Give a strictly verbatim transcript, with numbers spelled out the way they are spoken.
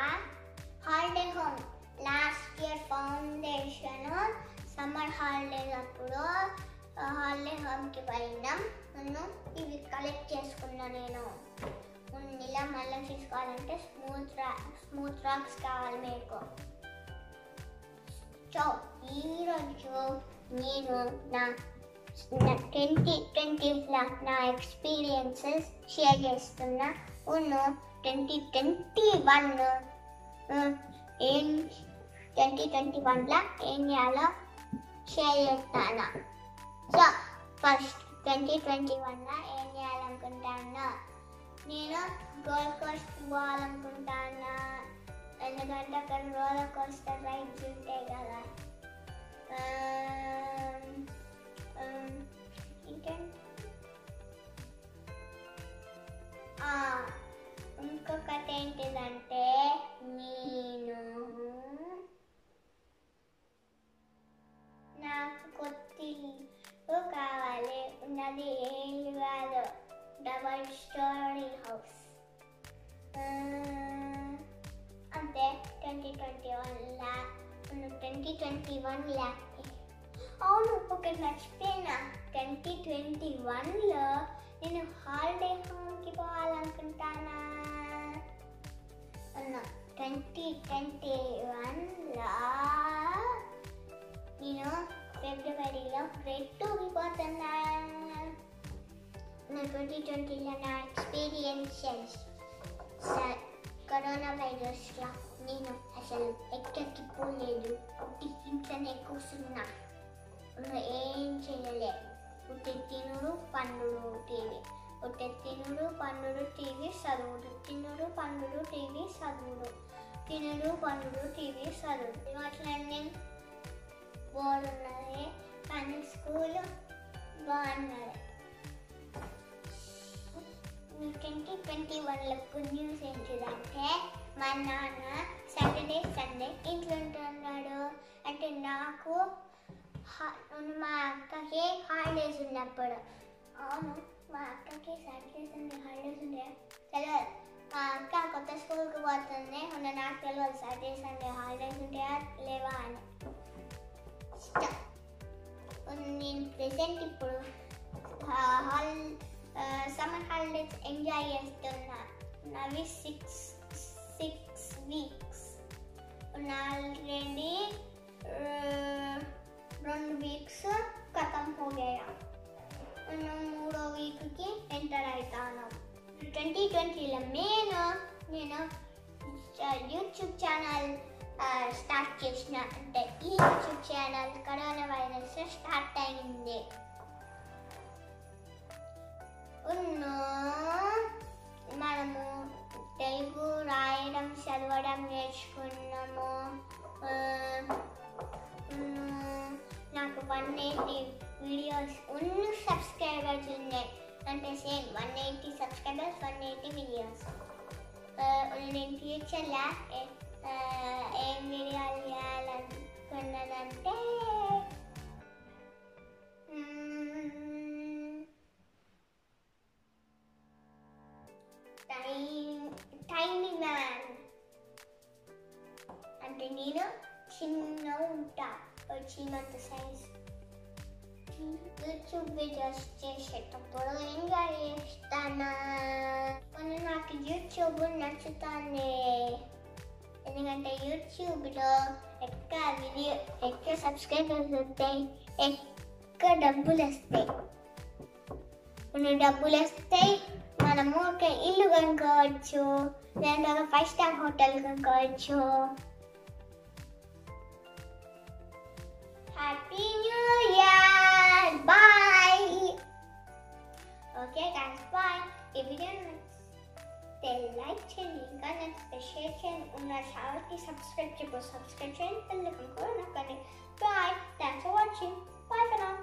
and holiday home. Last year foundational summer holidays appudu holiday home ki parindam nanu ivi collect cheskunna nenu. Unnila malla teeskovaalante smooth smooth rocks kavali meeku. So ee roju nenu na twenty twenty na experiences share chestunna. Uno twenty twenty-one ఏం twenty twenty వన్లో ఏం చేయాలో share చేస్తాను. So first twenty twenty వన్లో ఏం చేయాలనుకుంటాను? నేను gold Coast పోవాలనుకుంటాను, ఎందుకంటే అక్కడ రోలర్ కోస్టర్ రైడ్స్ ఉంటాయి కదా. ఇంకా ఇంకొకటి ఏంటిదంటే నేను నాకు కొత్త ఇల్లు కావాలి. ఉన్నది ఏ ఇల్లు కాదు, డబల్ స్టోరీ హౌస్. అంతే ట్వంటీ ట్వంటీ వన్లా ట్వంటీ ట్వంటీ వన్లా అవును ఒకటి మర్చిపోయినా, ట్వంటీ ట్వంటీ వన్లో నేను హాలిడే హోమ్కి పోవాలనుకుంటానా? ట్వంటీ ట్వంటీ వన్లో నేను ఫిబ్రవరిలో గ్రేడ్ టూకి పోతున్నా. నా ట్వంటీ ట్వంటీలో నా ఎక్స్పీరియన్సెస్ కరోనా వైరస్లో నేను అసలు ఎక్కడికి పోలేదు, పుట్టి ఇంట్లోనే కూర్చున్నా, ఏం చేయలే. పుట్టి తినుడు పండుడు టీవీ, ఒకటి తినుడు పండుడు టీవీ చదువుడు, తినుడు పండుడు టీవీ చదువుడు, తినుడు పండుడు టీవీ చదువుడు. అట్లనే బోర్డు ఉన్నది కానీ స్కూల్ బాగున్నది. ట్వంటీ ట్వంటీ వన్లో గుడ్ న్యూస్ ఏంటిదంటే మా నాన్న సాటర్డే సండే ఇంట్లో ఉంటున్నాడు. అంటే నాకు మా అక్కకి హాలిడేస్ ఉన్నప్పుడు, అవును మా అక్కకి సాటర్డే సండే హాలిడేస్ ఉండే తెలియదు. మా అక్క కొత్త స్కూల్కి పోతుంది, ఉన్న నాకు తెలియదు సాటర్డే సండే హాలిడేస్ ఉంటాయా లేవా అని. నేను ప్రెసెంట్ ఇప్పుడు హాల్ సమ్మర్ హాలిడేస్ ఎంజాయ్ చేస్తున్నా. నావి సిక్స్ సిక్స్ వీక్స్ ఉన్న ఆల్రెడీ రెండు వీక్స్ కథం పోగేయా, మూడో వీక్కి ఎంటర్ అవుతాను. ట్వంటీ ట్వంటీలో నేను నేను యూట్యూబ్ ఛానల్ స్టార్ట్ చేసిన. అంటే ఈ YouTube channel corona virus start అయింది. ఉన్నో మనము తెలుగు రాయడం చదవడం నేర్చుకున్నాము. నాకు వన్ ఎయిటీ వీడియోస్ ఉన్న సబ్స్క్రైబర్స్ ఉన్నాయి. అంటే same one eighty subscribers, one eighty videos. నేను ఫ్యూచర్లో ఏం వీడియోలు చేయాలనుకున్నదంటే టైనీ మ్యాన్. అంటే నేను చిన్న ఉంటా, చీమంత సైజ్. యూట్యూబ్ వీడియోస్ చేసేటప్పుడు ఎంజాయ్ చేస్తానా? కొన్ని నాకు యూట్యూబ్ నచ్చుతుంది, ఎందుకంటే యూట్యూబ్లో ఎక్కువ వీడియో, ఎక్కువ సబ్స్క్రైబర్స్ వస్తాయి, ఎక్కువ డబ్బులు వస్తాయి. కొన్ని డబ్బులు వస్తాయి, మనము ఒక ఇల్లు కొనుక్కోవచ్చు, లేదంటే ఒక ఫైవ్ స్టార్ హోటల్ కొనుక్కోవచ్చు. Happy New Year! Bye! Okay guys, bye! If you don't like channel, comment, share channel, and subscribe to subscribe channel, and click on the bell icon. Bye! Thanks for watching. Bye for now.